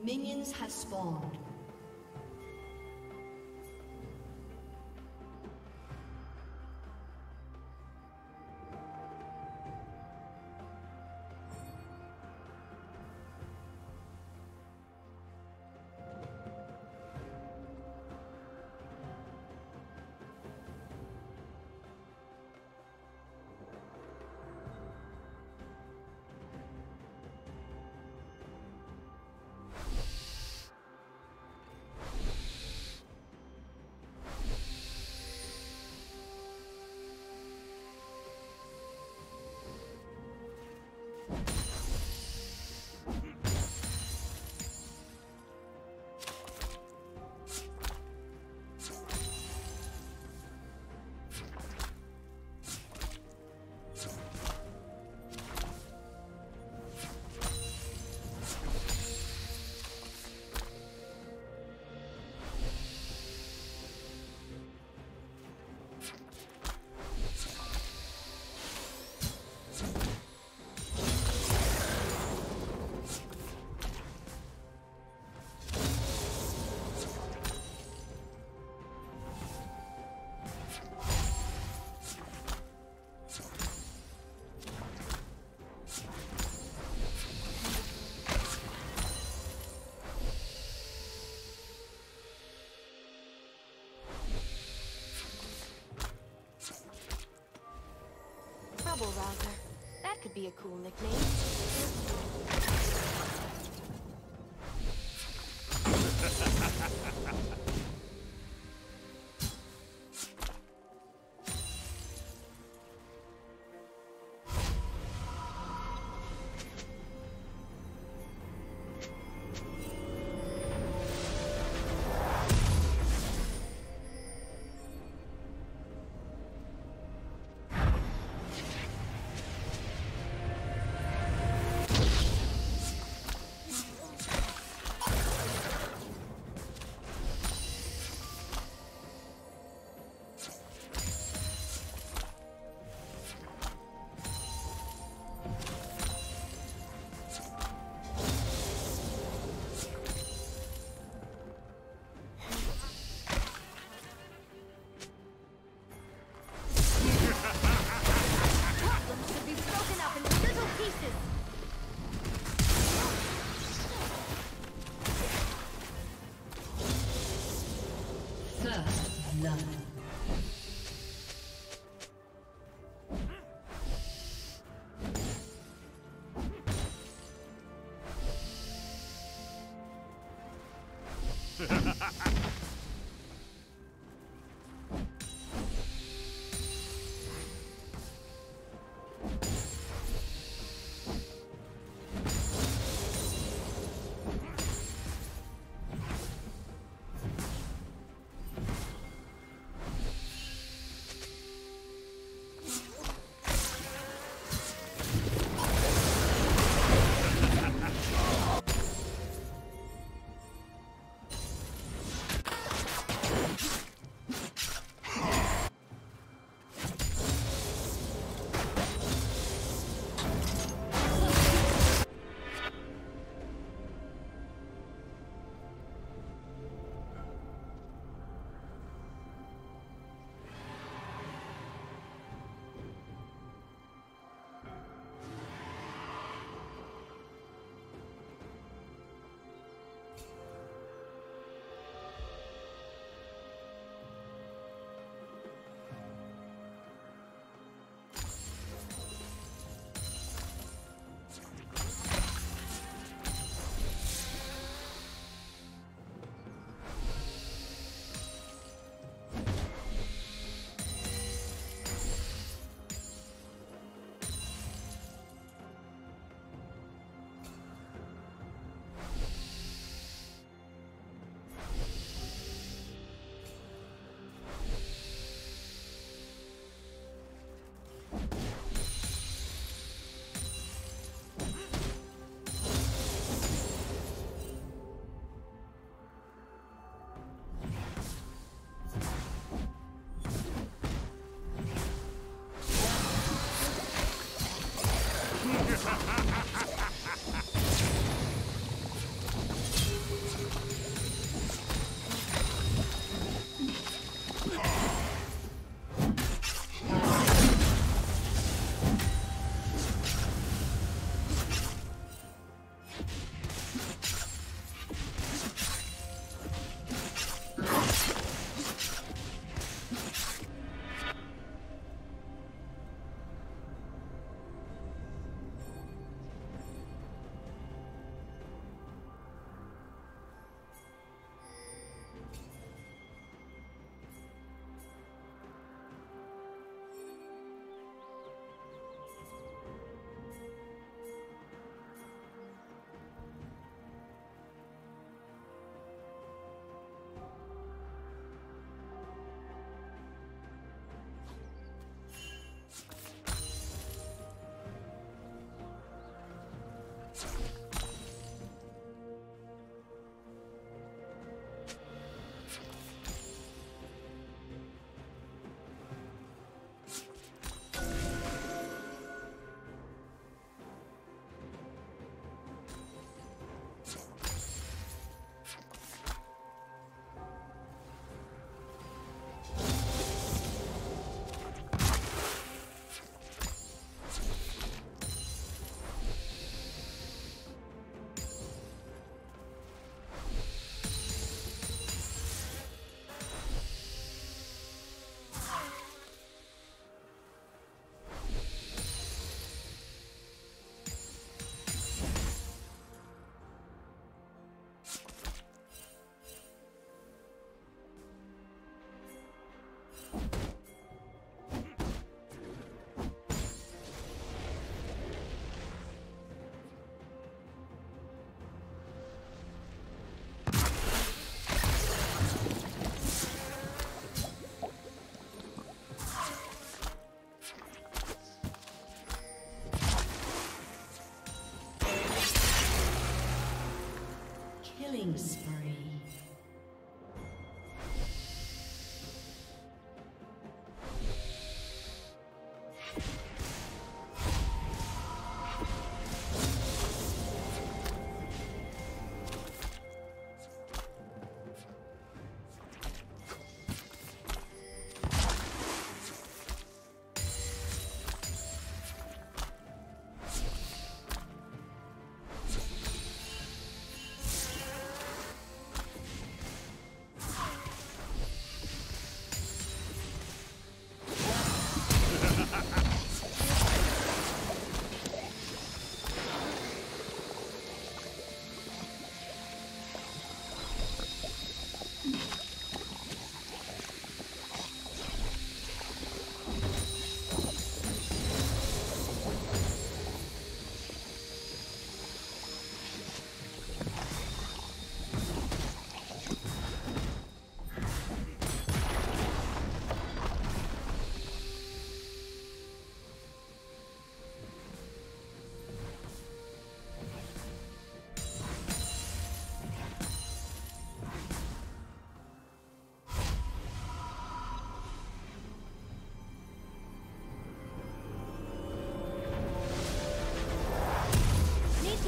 Minions have spawned. Rouser. That could be a cool nickname.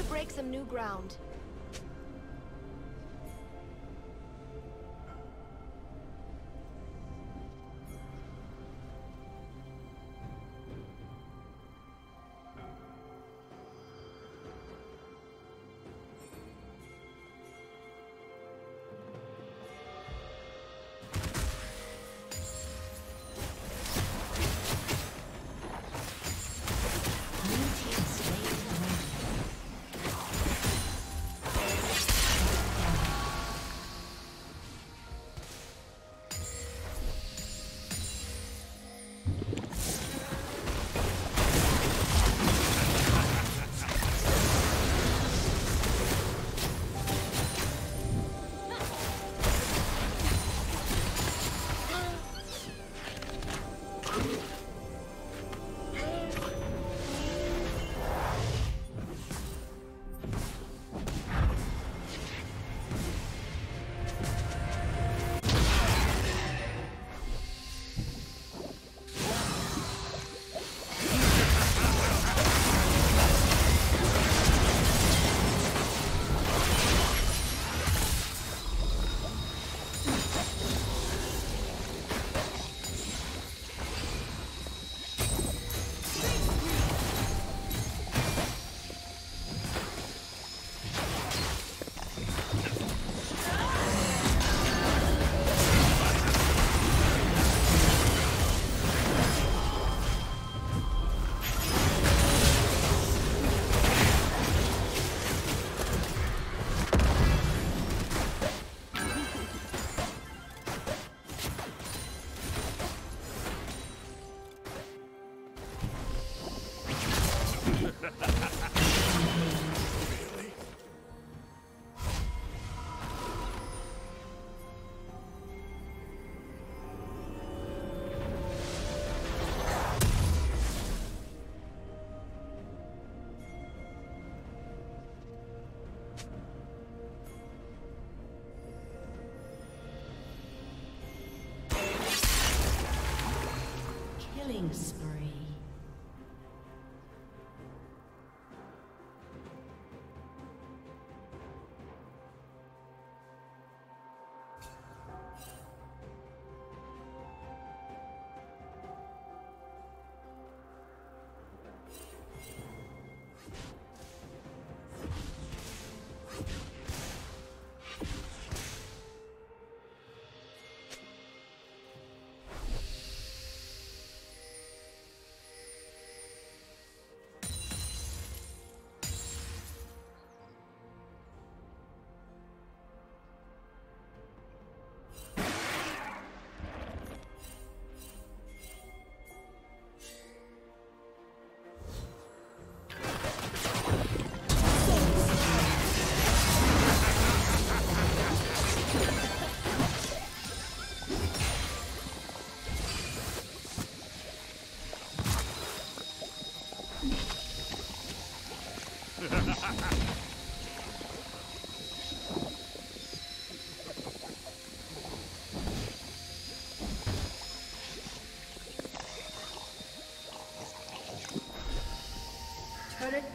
Break some new ground. Turret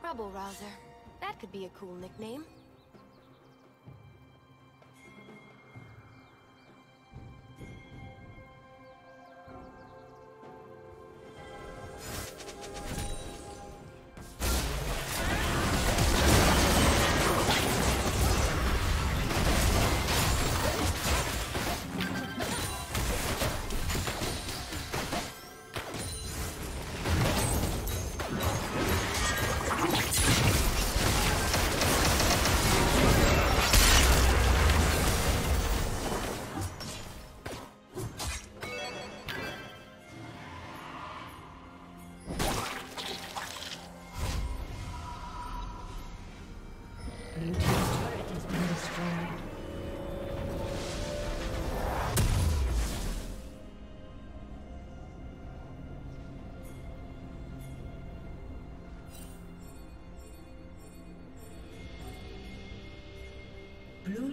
Trouble Rouser. That could be a cool nickname. Blue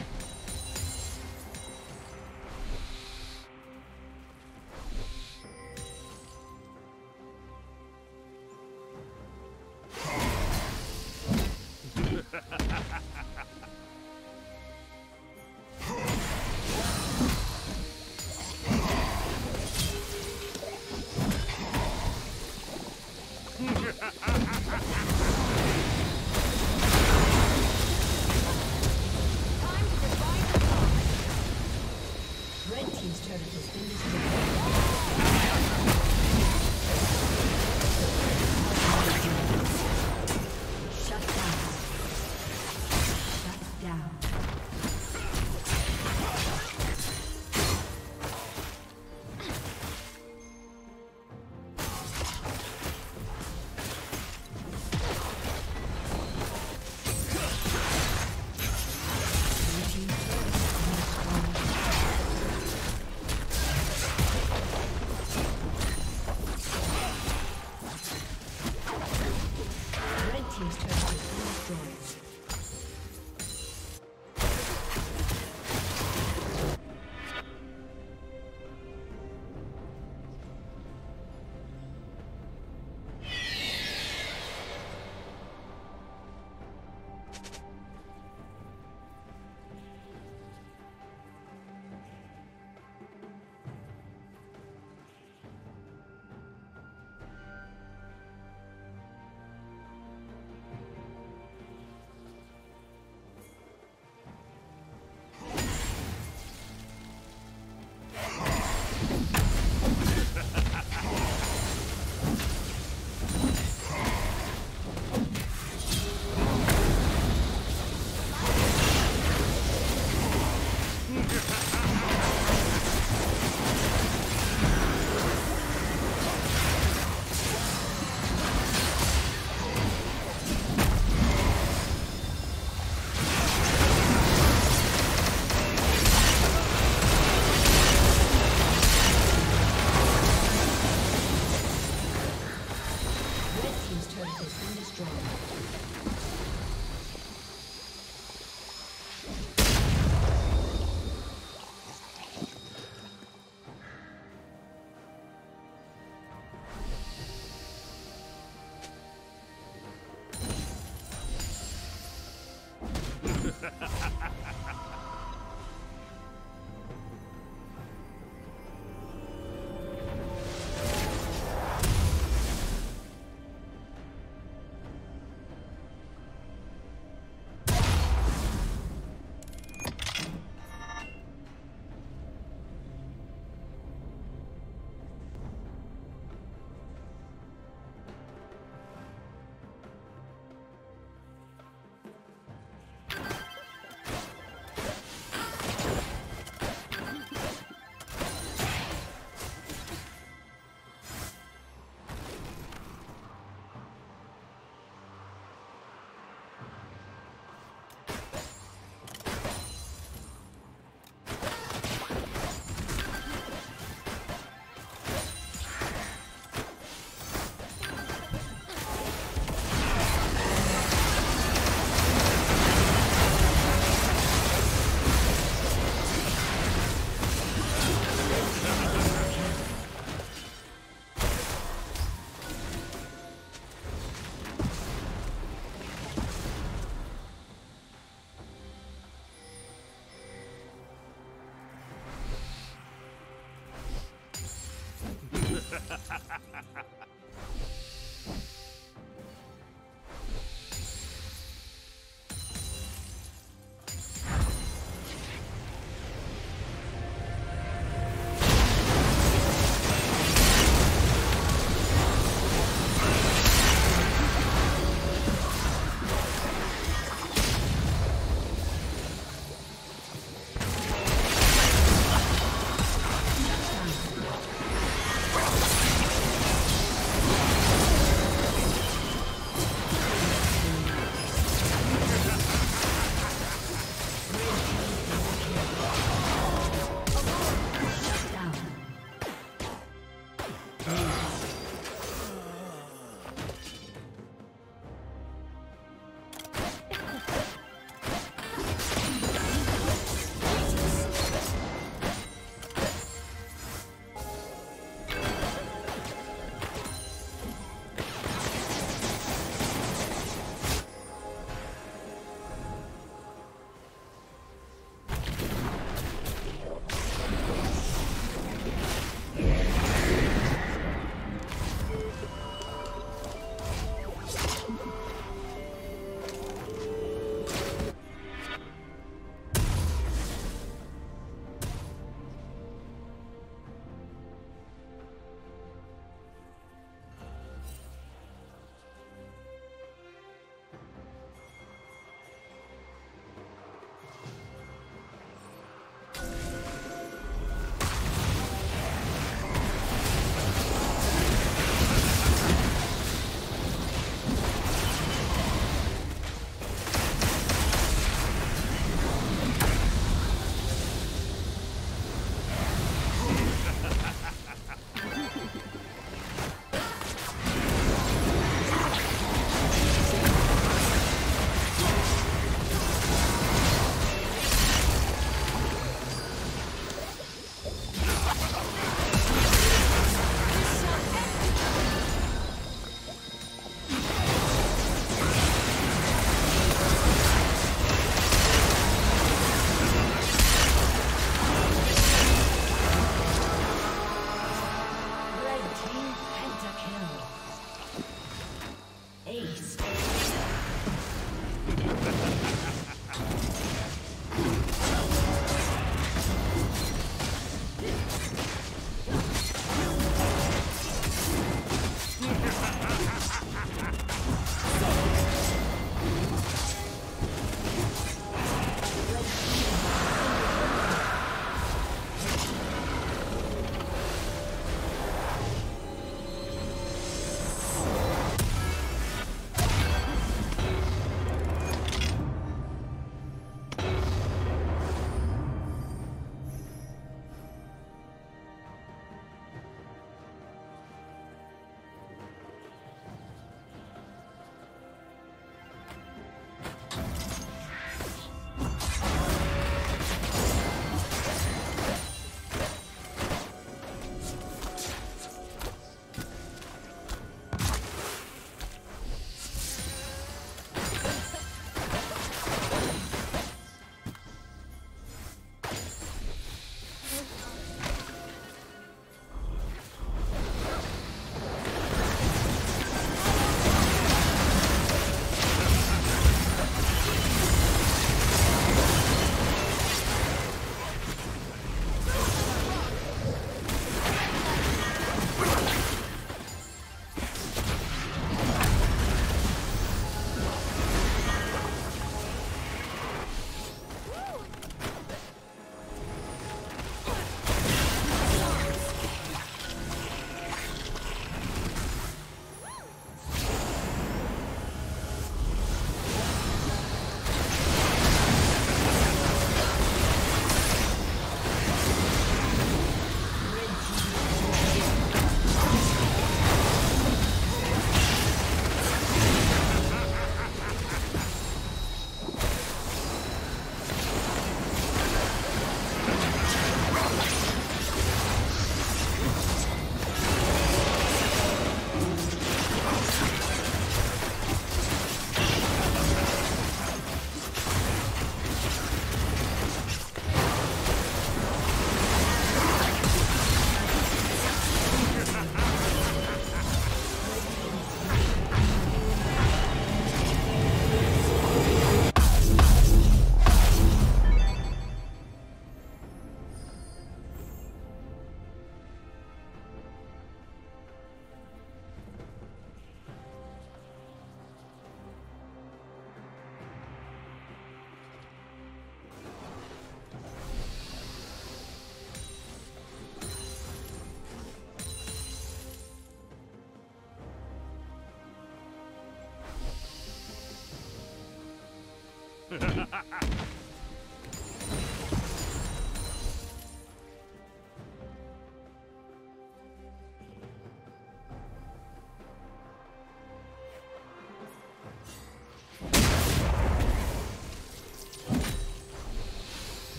Time to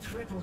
Triple